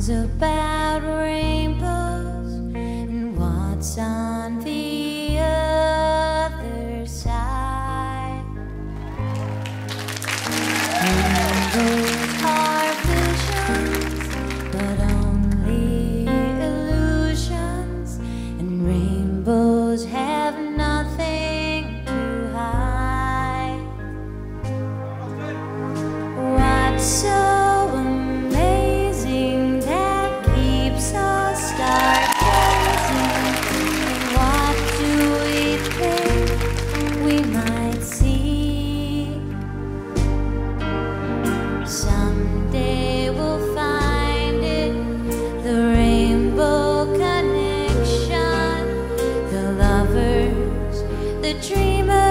songs about rainbows and what's on the other side. Rainbows are visions, but only illusions, and rainbows have nothing to hide. What's so dreamer.